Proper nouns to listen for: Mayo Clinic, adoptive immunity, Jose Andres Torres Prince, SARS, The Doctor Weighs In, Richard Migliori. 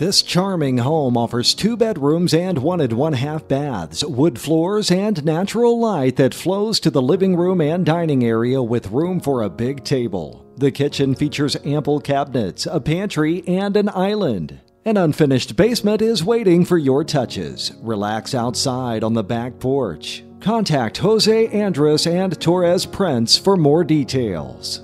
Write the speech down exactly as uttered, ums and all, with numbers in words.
This charming home offers two bedrooms and one and one half baths, wood floors, and natural light that flows to the living room and dining area with room for a big table. The kitchen features ample cabinets, a pantry, and an island. An unfinished basement is waiting for your touches. Relax outside on the back porch. Contact Jose Andres and Torres Prince for more details.